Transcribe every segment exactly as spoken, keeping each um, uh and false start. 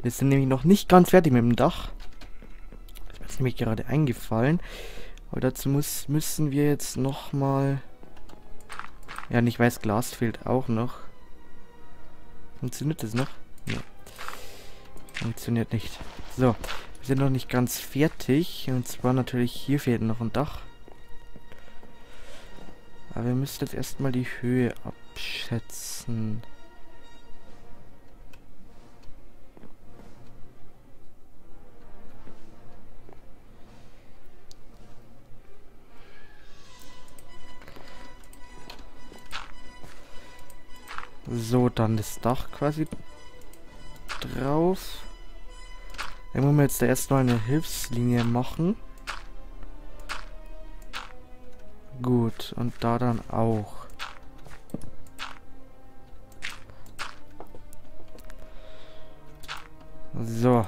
Wir sind nämlich noch nicht ganz fertig mit dem Dach. Das ist nämlich gerade eingefallen. Aber dazu muss, müssen wir jetzt nochmal... Ja, nicht weiß, Glas fehlt auch noch. Funktioniert das noch? Ja. Funktioniert nicht. So, wir sind noch nicht ganz fertig. Und zwar natürlich hier fehlt noch ein Dach. Aber wir müssen jetzt erstmal die Höhe abschätzen. So, dann das Dach quasi drauf. Dann müssen wir jetzt erstmal eine Hilfslinie machen. Gut, und da dann auch. So.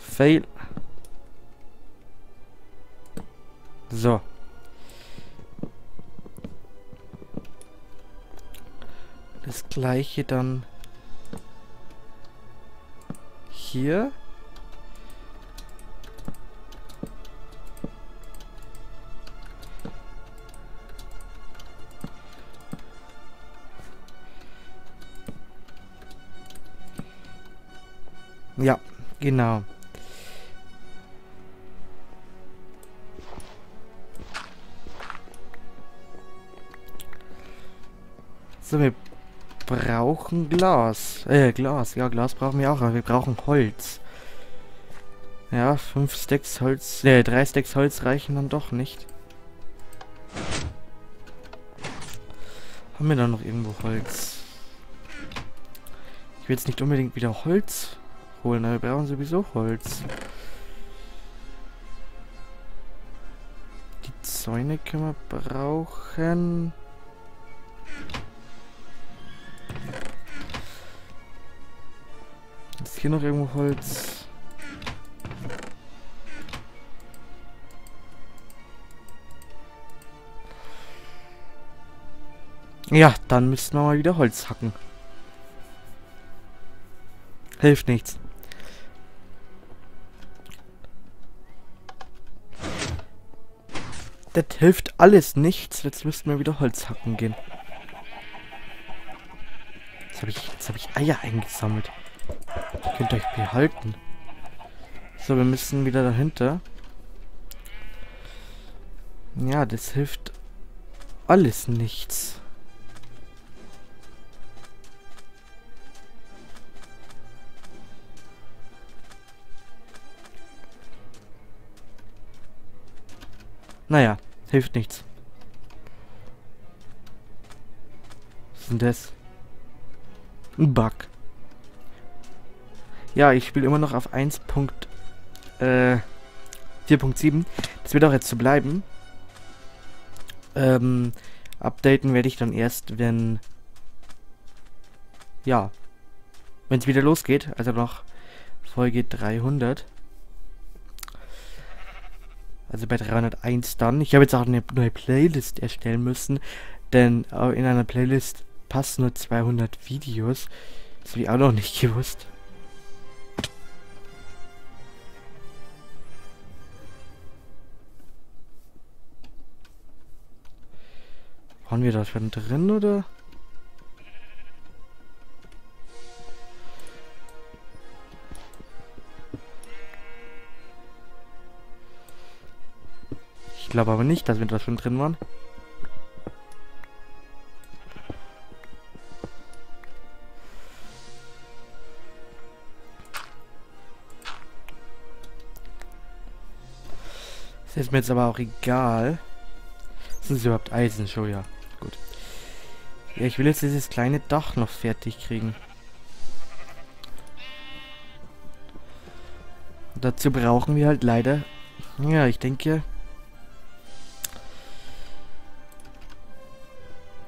Fail. So. Das gleiche dann hier. Ja, genau. So, wir brauchen Glas. Äh, Glas. Ja, Glas brauchen wir auch, aber wir brauchen Holz. Ja, fünf Stacks Holz. Ne, drei Stacks Holz reichen dann doch nicht. Haben wir da noch irgendwo Holz? Ich will jetzt nicht unbedingt wieder Holz holen, aber wir brauchen sowieso Holz. Die Zäune können wir brauchen. Hier noch irgendwo Holz. Ja, dann müssten wir mal wieder Holz hacken. Hilft nichts. Das hilft alles nichts. Jetzt müssten wir wieder Holz hacken gehen. Jetzt habe ich, jetzt habe ich Eier eingesammelt. Ihr könnt euch behalten. So, wir müssen wieder dahinter. Ja, das hilft alles nichts. Naja, hilft nichts. Was ist denn das? Ein Bug. Ja, ich spiele immer noch auf eins Punkt vier Punkt sieben. Das wird auch jetzt so bleiben. Ähm, updaten werde ich dann erst, wenn... Ja. Wenn es wieder losgeht. Also noch Folge dreihundert. Also bei dreihunderteins dann. Ich habe jetzt auch eine neue Playlist erstellen müssen. Denn in einer Playlist passen nur zweihundert Videos. Das habe ich auch noch nicht gewusst. Waren wir da schon drin, oder? Ich glaube aber nicht, dass wir da schon drin waren. Das ist mir jetzt aber auch egal. Ist es überhaupt Eisen schon, ja. Gut. Ja, ich will jetzt dieses kleine Dach noch fertig kriegen. Und dazu brauchen wir halt leider... Ja, ich denke...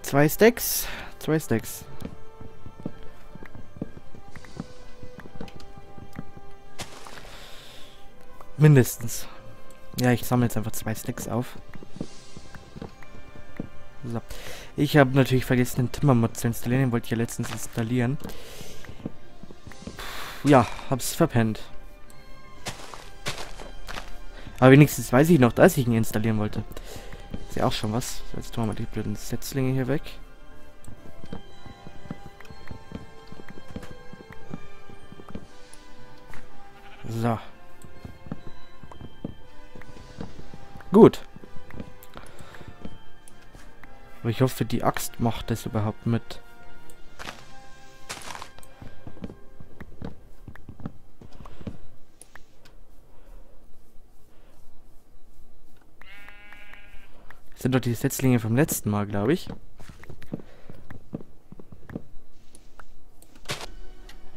Zwei Stacks. Zwei Stacks. Mindestens. Ja, ich sammle jetzt einfach zwei Sticks auf. So. Ich habe natürlich vergessen, den Timmermod zu installieren. Den wollte ich ja letztens installieren. Ja, hab's verpennt. Aber wenigstens weiß ich noch, dass ich ihn installieren wollte. Ist ja auch schon was. Jetzt tun wir mal die blöden Setzlinge hier weg. So. Gut. Aber ich hoffe, die Axt macht das überhaupt mit. Das sind doch die Setzlinge vom letzten Mal, glaube ich.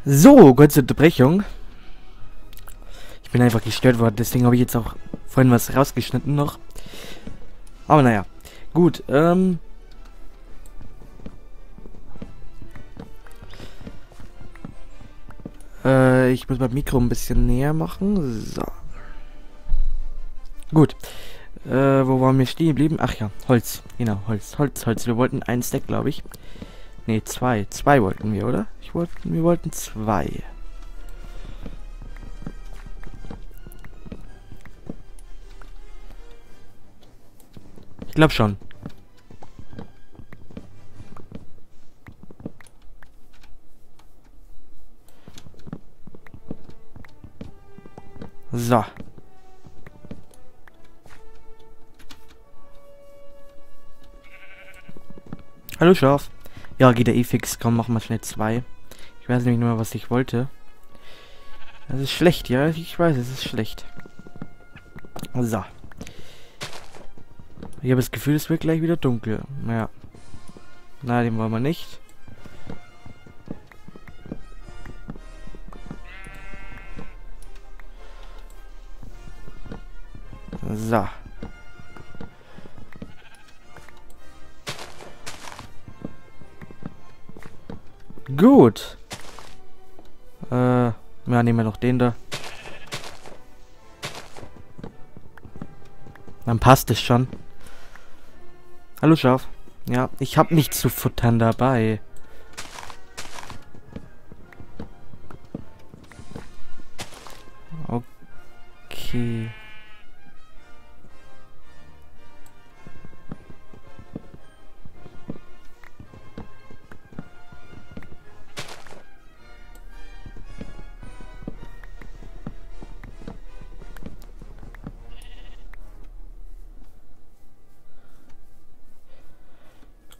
So, kurze Unterbrechung. Ich bin einfach gestört worden, deswegen habe ich jetzt auch vorhin was rausgeschnitten noch. Aber naja. Gut, ähm... Äh, ich muss mein Mikro ein bisschen näher machen. So. Gut. Äh, wo waren wir stehen geblieben? Ach ja, Holz. Genau, Holz, Holz, Holz. Wir wollten einen Stack, glaube ich. Ne, zwei. Zwei wollten wir, oder? Ich wollt, wir wollten zwei. Ich glaube schon. So. Hallo Schaf. Ja, geht der eh fix. Komm, machen wir schnell zwei. Ich weiß nämlich nur mehr, was ich wollte. Das ist schlecht, ja? Ich weiß, es ist schlecht. So. Ich habe das Gefühl, es wird gleich wieder dunkel. Naja. Na, den wollen wir nicht. So. Gut. Äh, ja, nehmen wir noch den da. Dann passt es schon. Hallo Schaf. Ja, ich habe nichts zu futtern dabei. Okay.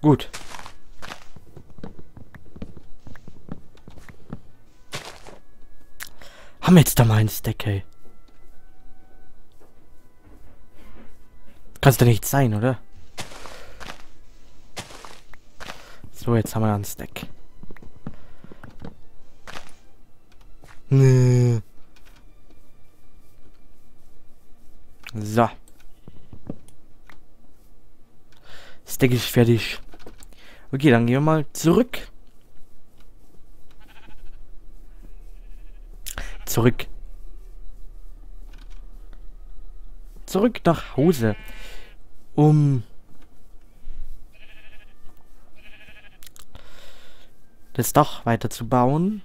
Gut. Haben wir jetzt da mal einen Stack, ey. Kannst du nicht sein, oder? So, jetzt haben wir einen Stack. Nö. So. Stack ist fertig. Okay, dann gehen wir mal zurück. Zurück. Zurück nach Hause. Um... das Dach weiter zu bauen.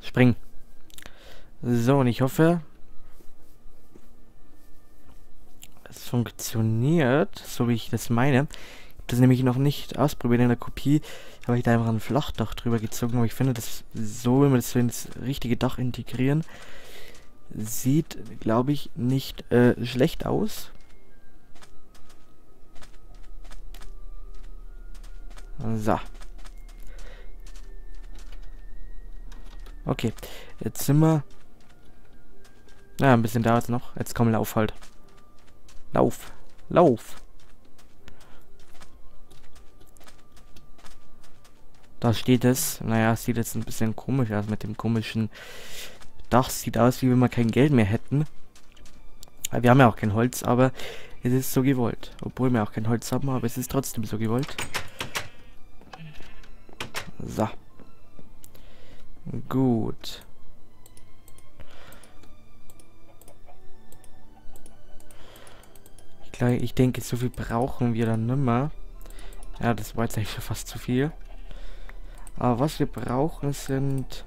Spring. So, und ich hoffe... funktioniert, so wie ich das meine. Ich habe das nämlich noch nicht ausprobiert in der Kopie. Habe ich da einfach ein Flachdach drüber gezogen, aber ich finde, das so, wenn man das so ins richtige Dach integrieren, sieht, glaube ich, nicht äh, schlecht aus. So. Okay, jetzt sind wir... Na, ein bisschen dauert es noch. Jetzt komm, lauf halt. Lauf, lauf. Da steht es. Naja, sieht jetzt ein bisschen komisch aus mit dem komischen Dach. Sieht aus, wie wenn wir kein Geld mehr hätten. Wir haben ja auch kein Holz, aber es ist so gewollt. Obwohl wir auch kein Holz haben, aber es ist trotzdem so gewollt. So. Gut. Ich, glaub, ich denke, so viel brauchen wir dann nimmer. Ja, das war jetzt eigentlich fast zu viel. Aber was wir brauchen, sind